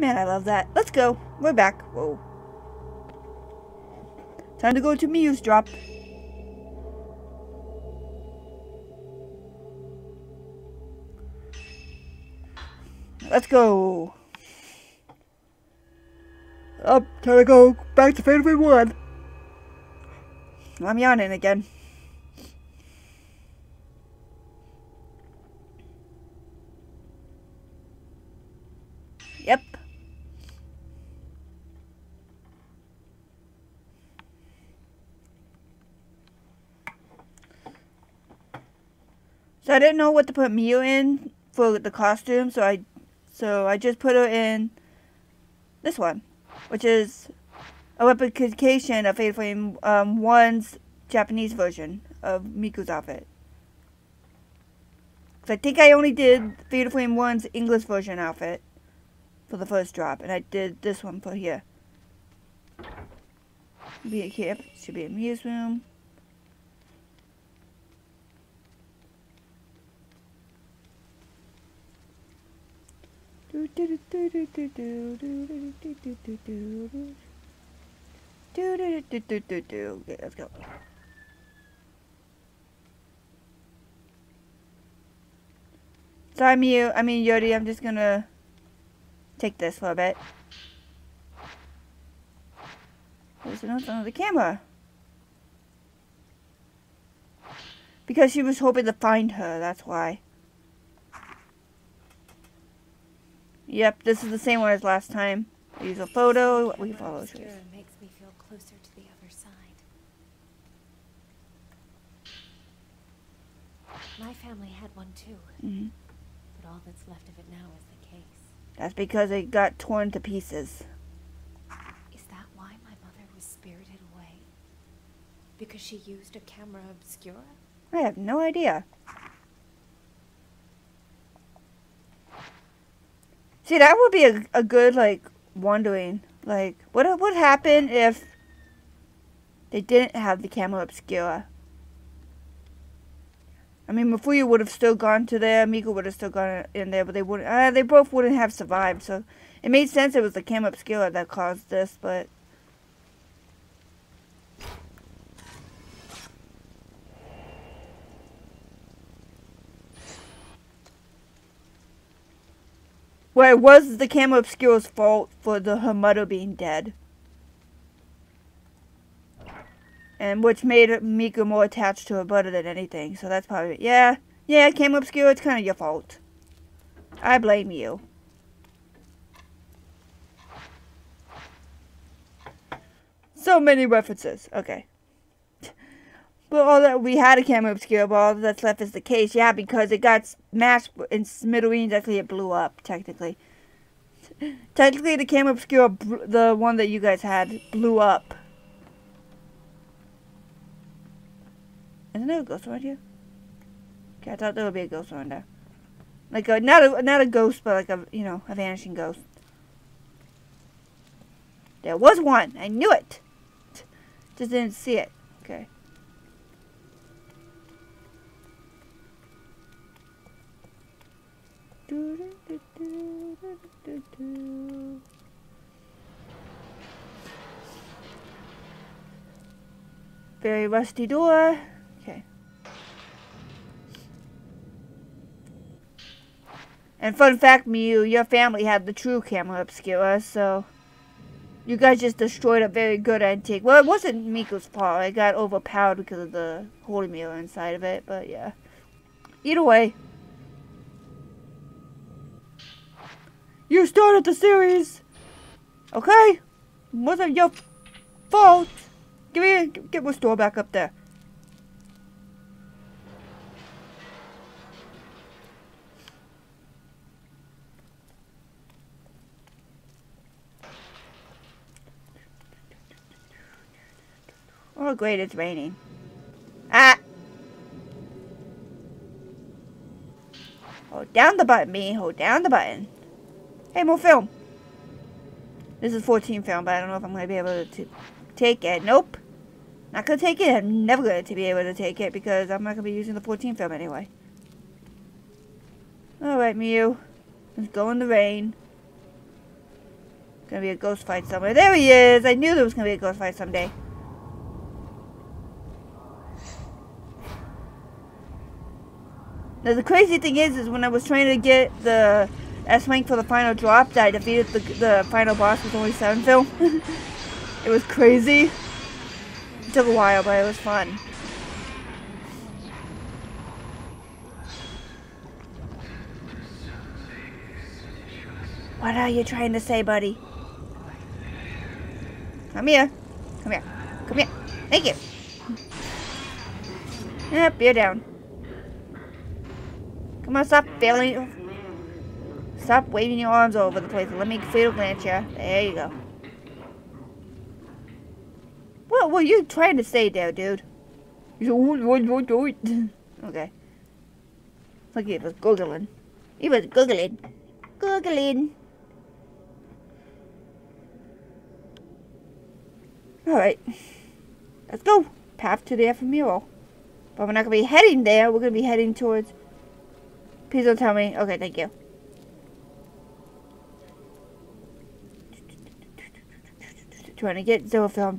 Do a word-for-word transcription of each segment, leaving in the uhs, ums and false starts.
Man, I love that. Let's go. We're back. Whoa. Time to go to Miu's drop. Let's go. Up, time to go back to Fatal Frame one. I'm yawning again. Yep. So I didn't know what to put Mio in for the costume, so I so I just put her in this one, which is a replication of Fatal Frame um, one's Japanese version of Miku's outfit. So I think I only did Fatal Frame one's English version outfit for the first drop, and I did this one for here. Be a camp, should be a Muse room. Do do do do do do do do do do do. Do do do do do do. Okay, let's go. Sorry, Miu. I mean Yori. I'm just gonna take this for a bit. There's another one on the camera because she was hoping to find her. That's why. Yep, this is the same one as last time. I use a photo. We follow choice. Closer to the other side. My family had one too, mm-hmm. But all that's left of it now is the case. That's because it got torn to pieces. Is that why my mother was spirited away? Because she used a camera obscura? I have no idea. See, that would be a, a good, like, wondering, like, what would happen if they didn't have the camera obscura? I mean, Mafuyu would have still gone to there. Mika would have still gone in there, but they wouldn't. Uh, they both wouldn't have survived. So it made sense. It was the camera obscura that caused this, but well, it was the camera obscura's fault for the her mother being dead. And which made Miku more attached to her brother than anything. So that's probably, yeah, yeah, Camera Obscura, it's kind of your fault. I blame you. So many references. Okay. But all that, we had a Camera Obscura, but all that's left is the case. Yeah, because it got smashed in smithereens. Actually, it blew up, technically. Technically, the Camera Obscura, the one that you guys had, blew up. Isn't there a ghost around here? Okay, I thought there would be a ghost around there. Like a, not a, not a ghost, but like a, you know, a vanishing ghost. There was one! I knew it! Just didn't see it. Okay. Very rusty door. And fun fact, Miu, your family had the true camera obscura, so you guys just destroyed a very good antique. Well, it wasn't Miku's fault. It got overpowered because of the holy mirror inside of it, but yeah. Either way. You started the series! Okay! Wasn't your fault! Give me a, get my store back up there. Oh great, it's raining. Ah! Hold down the button, me. Hold down the button. Hey, more film. This is fourteen film, but I don't know if I'm going to be able to take it. Nope. Not going to take it. I'm never going to be able to take it because I'm not going to be using the fourteen film anyway. Alright, Miu. Let's go in the rain. Gonna be a ghost fight somewhere. There he is! I knew there was gonna be a ghost fight someday. Now the crazy thing is, is when I was trying to get the S-Rank for the final drop, that I defeated the, the final boss with only seven film. It was crazy. It took a while, but it was fun. What are you trying to say, buddy? Come here. Come here. Come here. Thank you. Yep, you're down. Come on, stop failing. Stop waving your arms all over the place. Let me fatal glance you. There you go. What were you trying to say there, dude? Okay. Look, he was googling. He was googling. Googling. Alright. Let's go. Path to the F M U. But we're not going to be heading there. We're going to be heading towards... Please don't tell me. Okay, thank you. Trying to get Zilla Film.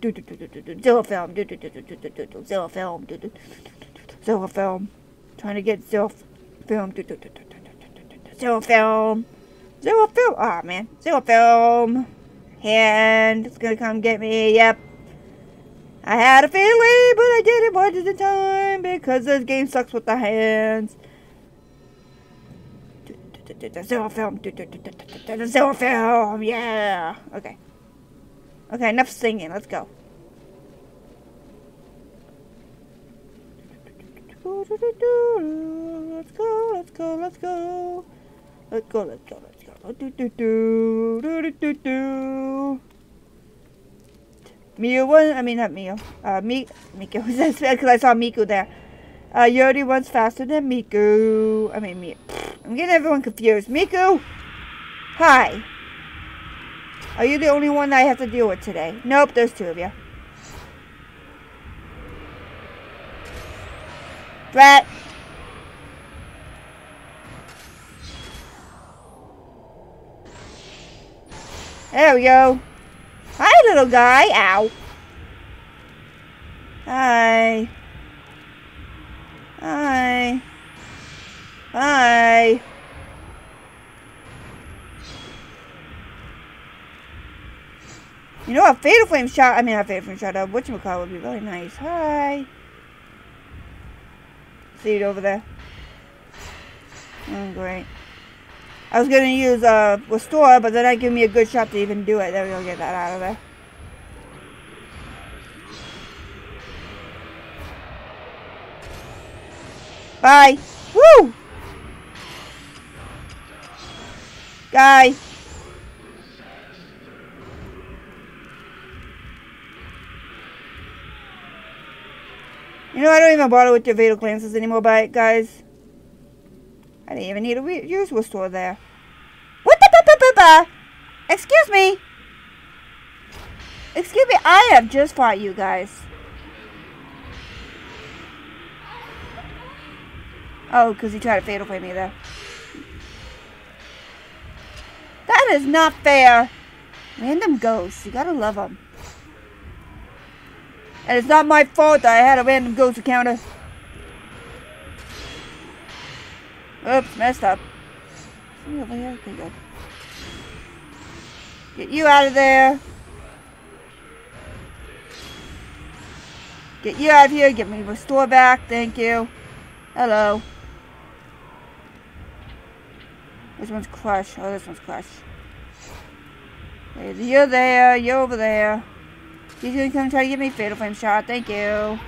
Zilla Film. Zilla Film. Zilla Film. Trying to get Zilla Film. Zilla Film. Zilla Film. Aw, man. Zilla Film. And it's gonna come get me. Yep. I had a feeling, but I didn't watch it in time because this game sucks with the hands. Zero film, zero film, yeah. Okay, okay. Enough singing. Let's go. Let's go. Let's go. Let's go. Let's go. Let's go. Let's go. Do do do do do. Mio was. I mean, not Mio. Uh, Mi Miku. Because I saw Miku there. Uh, Yori runs faster than Miku. I mean, Mio. I'm getting everyone confused. Miku! Hi. Are you the only one that I have to deal with today? Nope, there's two of you. Threat! There we go. Hi, little guy. Ow. Hi. Hi. Hi. You know, a Fatal Flame shot, I mean, a Fatal Flame shot, a whatchamacallit would be really nice. Hi. See it over there. Oh, great. I was going to use uh, Restore, but then that gave me a good shot to even do it. There we go, get that out of there. Bye. Woo! Guy. You know, I don't even bother with your fatal glances anymore, by it, guys. I didn't even need a re use restore there. What the ba ba ba ba? Excuse me. Excuse me, I have just fought you guys. Oh, because he tried to fatal play me there. That is not fair. Random ghosts. You gotta love them. And it's not my fault that I had a random ghost encounter. Oops, messed up. Something over here? Okay, good. Get you out of there. Get you out of here. Get me restore back. Thank you. Hello. This one's crushed. Oh, this one's crushed. You're there. You're over there. He's gonna come try to give me a fatal flame shot. Thank you.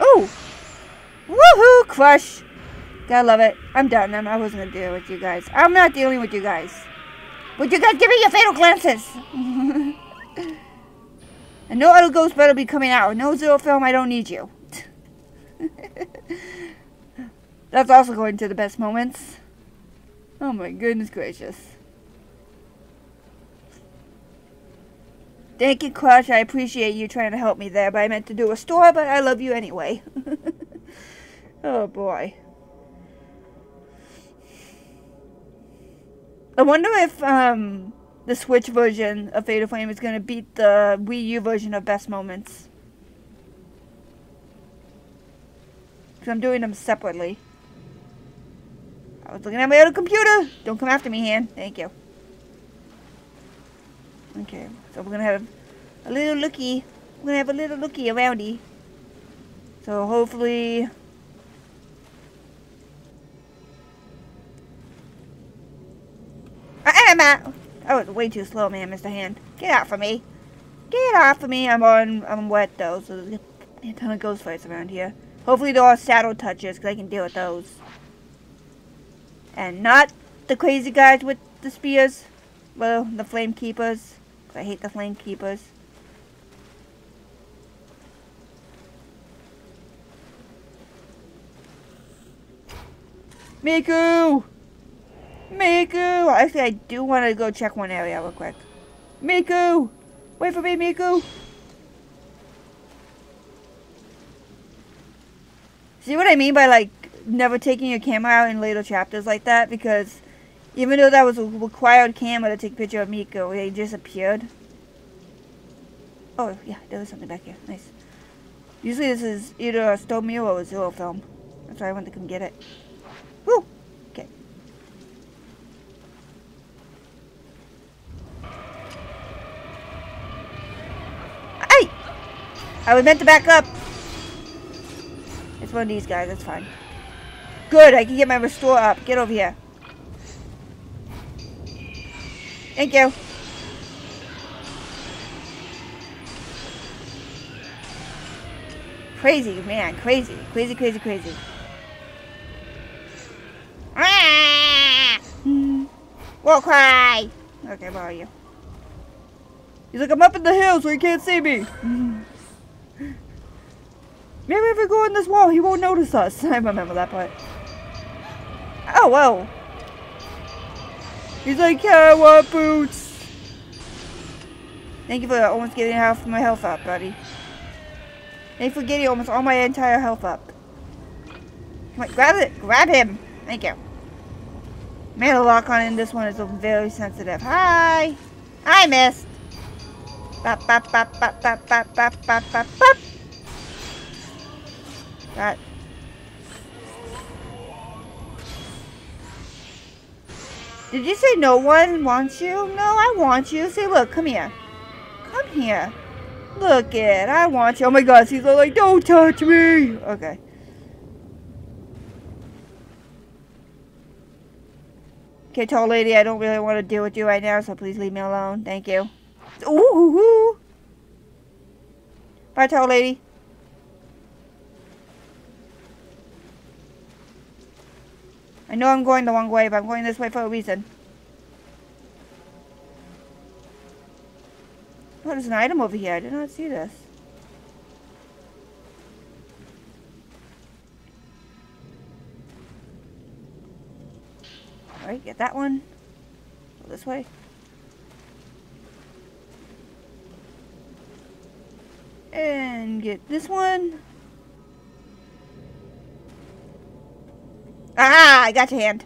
Oh! Woohoo! Crush! Gotta love it. I'm done. I'm, I wasn't gonna deal with you guys. I'm not dealing with you guys. Would you guys give me your fatal glances? And no other ghost better be coming out. No zero film. I don't need you. That's also going to the best moments. Oh my goodness gracious. Thank you, Crush. I appreciate you trying to help me there, but I meant to do a store, but I love you anyway. Oh boy. I wonder if um, the Switch version of Fatal Frame is going to beat the Wii U version of Best Moments. Because I'm doing them separately. I was looking at my other computer. Don't come after me, Han. Thank you. Okay, so we're going to have a little looky. We're going to have a little looky aroundy. So hopefully... That was way too slow, man, Mister Hand. Get out for me. Get off of me. I'm on. I'm wet though, so there's a ton of ghost fights around here. Hopefully they're all saddle touches, because I can deal with those. And not the crazy guys with the spears. Well, the flame keepers. I hate the flame keepers. Miku! Miku! Actually, I do want to go check one area real quick. Miku! Wait for me, Miku! See what I mean by, like, never taking your camera out in later chapters like that? Because even though that was a required camera to take a picture of Miku, they just appeared. Oh, yeah, there was something back here. Nice. Usually this is either a stone mirror or a zero film. That's why I wanted to come get it. Woo! I was meant to back up. It's one of these guys. That's fine. Good. I can get my restore up. Get over here. Thank you. Crazy, man. Crazy. Crazy, crazy, crazy. Ah! War cry. Okay, where are you? He's like, I'm up in the hill so he can't see me. Maybe if we go in this wall, he won't notice us. I remember that part. Oh, whoa. He's like, yeah, I want boots. Thank you for almost getting half my health up, buddy. Thank you for getting almost all my entire health up. Come on, grab it. Grab him. Thank you. Man, the lock on in this one is very sensitive. Hi. I missed. Bop, bop, bop, bop, bop, bop, bop, bop, bop, bop. That. Did you say no one wants you? No, I want you. Say, look, come here. Come here. Look it. I want you. Oh my gosh, he's like, don't touch me. Okay. Okay, tall lady, I don't really want to deal with you right now, so please leave me alone. Thank you. Ooh. Bye, tall lady. I know I'm going the wrong way, but I'm going this way for a reason. Oh, there's an item over here. I did not see this. Alright, get that one. Go this way. And get this one. Ah, I got your hand.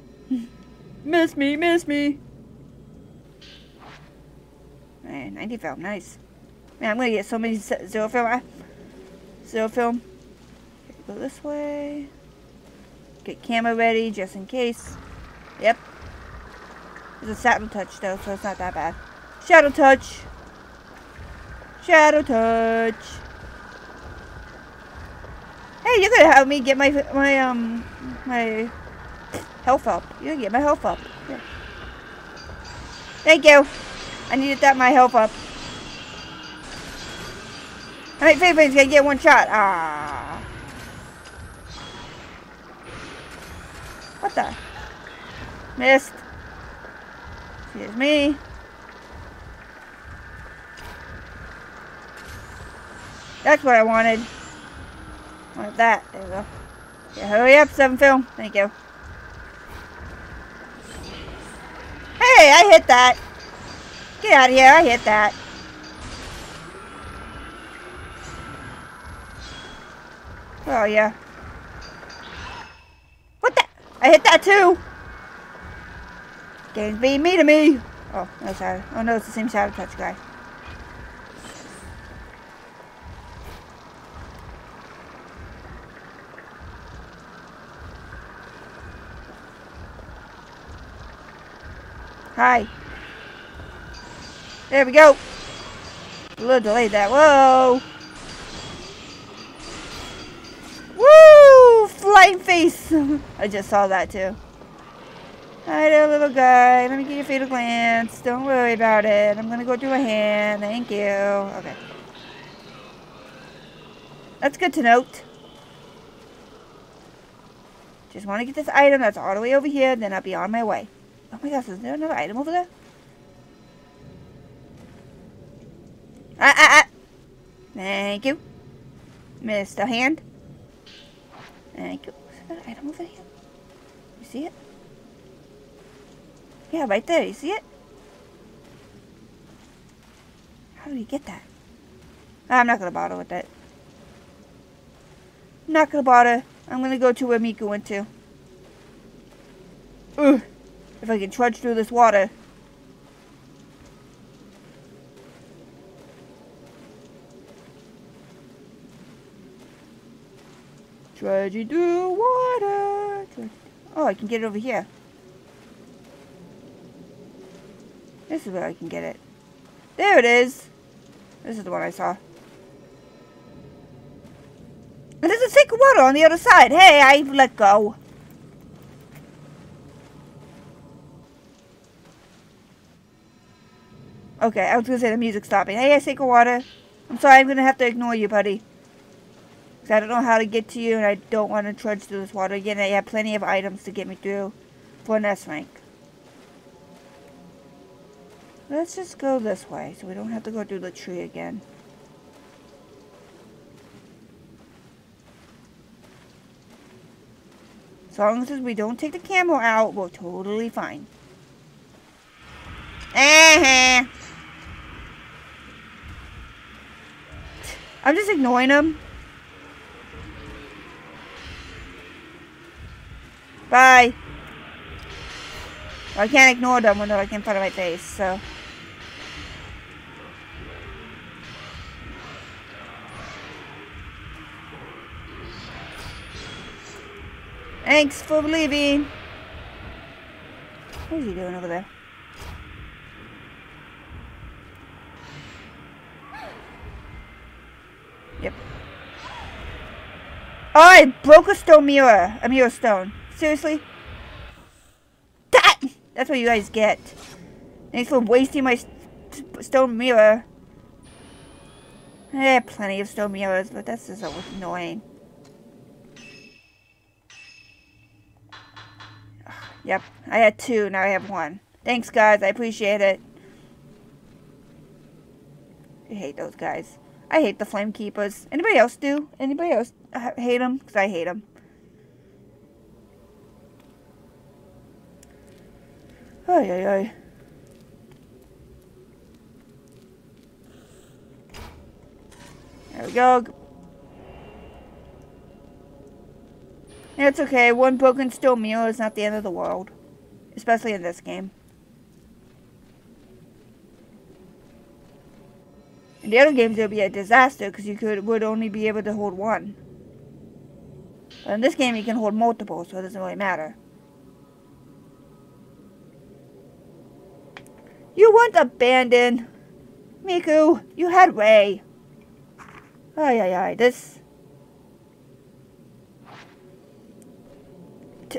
Miss me, miss me. Man, ninety film, nice. Man, I'm gonna get so many zero film. I, zero film. Go this way. Get camera ready just in case. Yep. There's a saddle touch though, so it's not that bad. Shadow touch. Shadow touch. Hey, you're gonna help me get my my um my. Health up. You can get my health up. Yeah. Thank you. I needed that my health up. All right, Fabian's gonna get one shot. Ah. What the? Missed. Excuse me. That's what I wanted. I wanted that. There we go. Yeah, hurry up, seven film. Thank you. Hey, I hit that. Get out of here, I hit that. Oh, yeah. What the? I hit that too. Don't be mean to me! Oh, no shadow. Oh no, it's the same shadow touch guy. Hi. There we go. A little delayed that. Whoa! Woo! Flying face! I just saw that too. Hi there, little guy. Let me get your fatal glance. Don't worry about it. I'm gonna go do a hand. Thank you. Okay. That's good to note. Just want to get this item that's all the way over here, then I'll be on my way. Oh my gosh, is there another item over there? Ah, ah, ah. Thank you. Mister Hand. Thank you. Is there an item over here? You see it? Yeah, right there. You see it? How do we get that? I'm not going to bother with that. I'm not going to bother. I'm going to go to where Miku went to. Ugh. If I can trudge through this water. Trudging through water. Trudging. Oh, I can get it over here. This is where I can get it. There it is. This is the one I saw. But there's a thick water on the other side. Hey, I let go. Okay, I was going to say the music's stopping. Hey, I take a water. I'm sorry, I'm going to have to ignore you, buddy. Because I don't know how to get to you, and I don't want to trudge through this water again. I have plenty of items to get me through for an S rank. Let's just go this way, so we don't have to go through the tree again. As long as we don't take the camera out, we're totally fine. Uh-huh. I'm just ignoring him. Bye. Well, I can't ignore them when they're like in front of my face, so... Thanks for leaving. What is he doing over there? Yep. Oh, I broke a stone mirror. A mirror stone. Seriously? That! That's what you guys get. Thanks for wasting my st stone mirror. I have plenty of stone mirrors, but that's just annoying. Yep, I had two, now I have one. Thanks, guys, I appreciate it. I hate those guys. I hate the Flame Keepers. Anybody else do? Anybody else hate them? Because I hate them. Ay, ay, ay. There we go. It's okay, one broken steel mirror is not the end of the world. Especially in this game. In the other games it would be a disaster because you could would only be able to hold one. But in this game you can hold multiple, so it doesn't really matter. You weren't abandoned! Miku, you had Rei. Ay ay ay, this...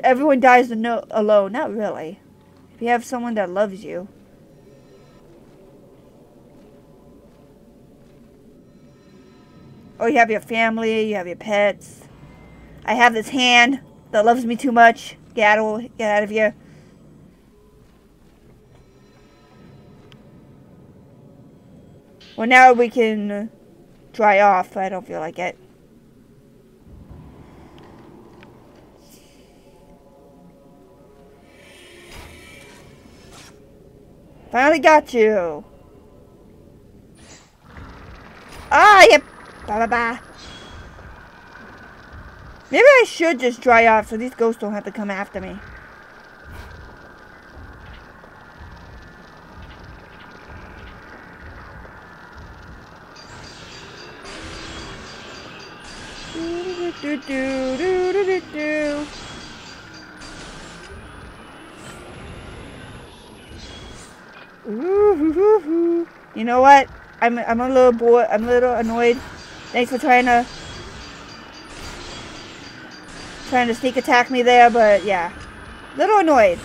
Everyone dies alone. Not really. If you have someone that loves you. Or you have your family, you have your pets. I have this hand that loves me too much. Get out of, get out of here. Well, now we can dry off. I don't feel like it. Finally got you! Ah, yep! Ba ba ba! Maybe I should just dry off so these ghosts don't have to come after me. Do do do do do do. Ooh, hoo, hoo, hoo. You know what? I'm I'm a little bored. I'm a little annoyed. Thanks for trying to trying to sneak attack me there, but yeah, little annoyed.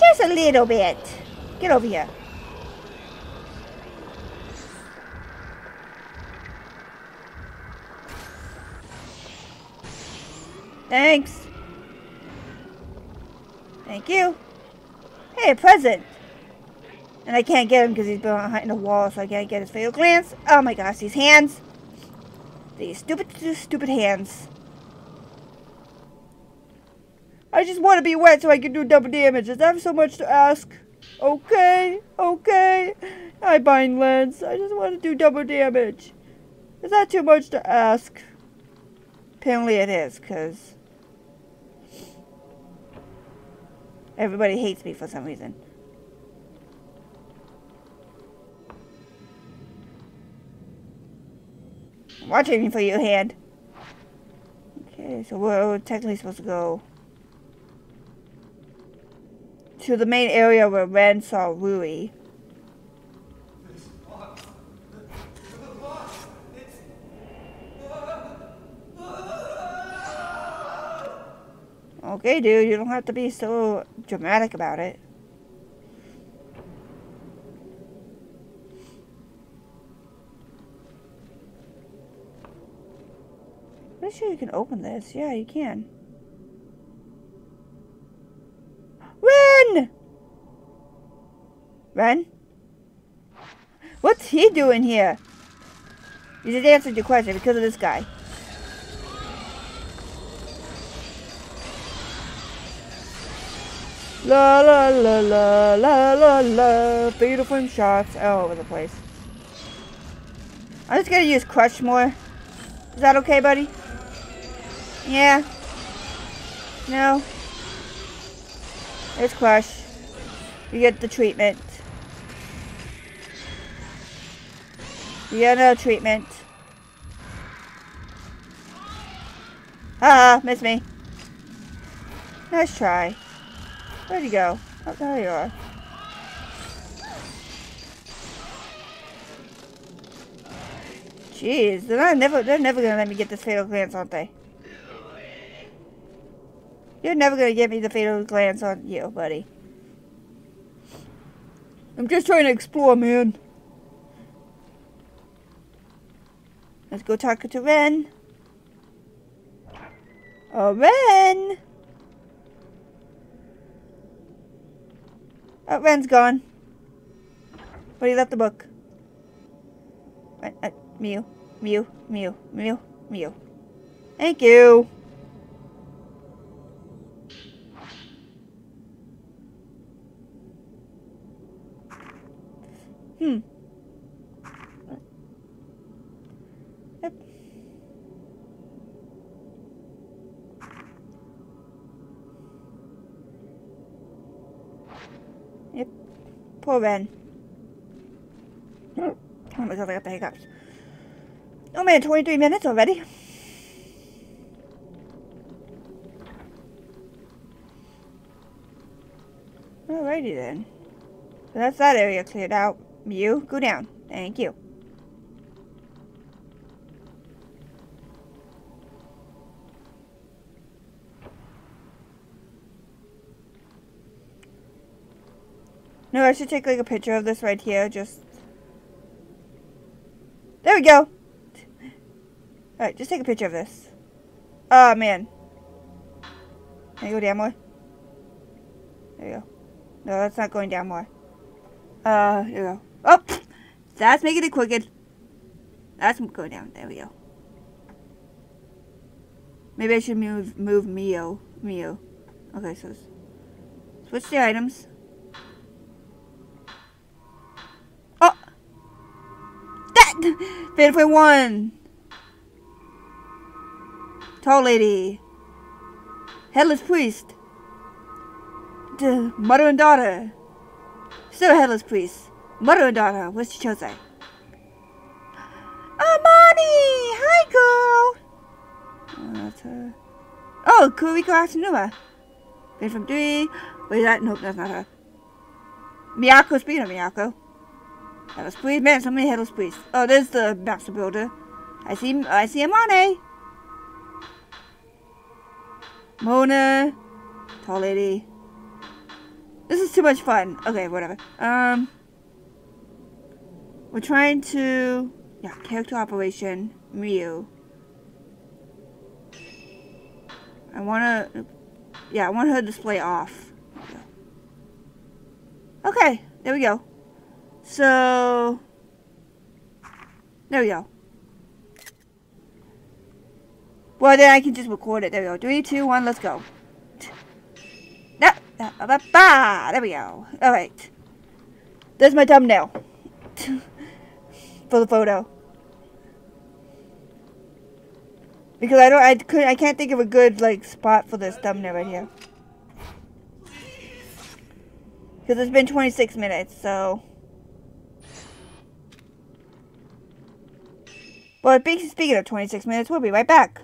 Just a little bit. Get over here. Thanks. Thank you. Hey, a present. And I can't get him because he's behind the wall, so I can't get his fatal glance. Oh my gosh, these hands. These stupid, stupid hands. I just want to be wet so I can do double damage. Is that so much to ask? Okay, okay. I bind lens. I just want to do double damage. Is that too much to ask? Apparently it is, because everybody hates me for some reason. I'm watching for your hand. Okay, so we're technically supposed to go to the main area where Ren saw Rui. This box. The, the box. It's... Okay, dude, you don't have to be so dramatic about it. Pretty sure you can open this. Yeah, you can. Ren! Ren? What's he doing here? You just answered your question because of this guy. La la la la la la la. Beautiful shots all over the place. I'm just gonna use Crush more. Is that okay, buddy? Yeah. No. It's Crush. You get the treatment. You get another treatment. Ah, miss me. Nice try. Where'd you go? Oh, there you are. Jeez, they're not never they're never gonna let me get this fatal glance, aren't they? You're never gonna give me the fatal glance on you, buddy. I'm just trying to explore, man. Let's go talk to Ren. Oh, Ren! Oh, Ren's gone. But he left the book. Ren, uh, Miu, Miu, Miu, Miu, Miu. Thank you. Hmm. Yep. Yep. Poor Ren. Oh my god, I got the hiccups. Oh man, twenty-three minutes already. Alrighty then. So that's that area cleared out. You go down. Thank you. No, I should take like a picture of this right here. Just there we go. Alright, just take a picture of this. Oh man. Can you go down more? There you go. No, that's not going down more. Uh, here we go. Oh, that's making it crooked. That's going down. There we go. Maybe I should move move Mio. Mio. Okay, so switch the items. Oh, that fatal frame one. Tall lady. Headless priest. The mother and daughter. Still a headless priest. Mother and daughter. What's your chose? Amani! Hi, girl! her. Oh, Kuriko Asanuma! Been from doing. Wait, that? Nope, that's not her. Miyako, speaking of Miyako. That was please, man, somebody handles please. Oh, there's the master builder. I see, I see Amane! Mona. Tall lady. This is too much fun. Okay, whatever. Um. We're trying to. Yeah, character operation. Mio. I wanna. Yeah, I want her display off. Okay, there we go. So. There we go. Well, then I can just record it. There we go. Three, two, one, let's go. There we go. Alright. There's my thumbnail. For the photo. Because I don't I could I can't think of a good like spot for this thumbnail right here. Because it's been twenty-six minutes, so well, speaking of twenty-six minutes, we'll be right back.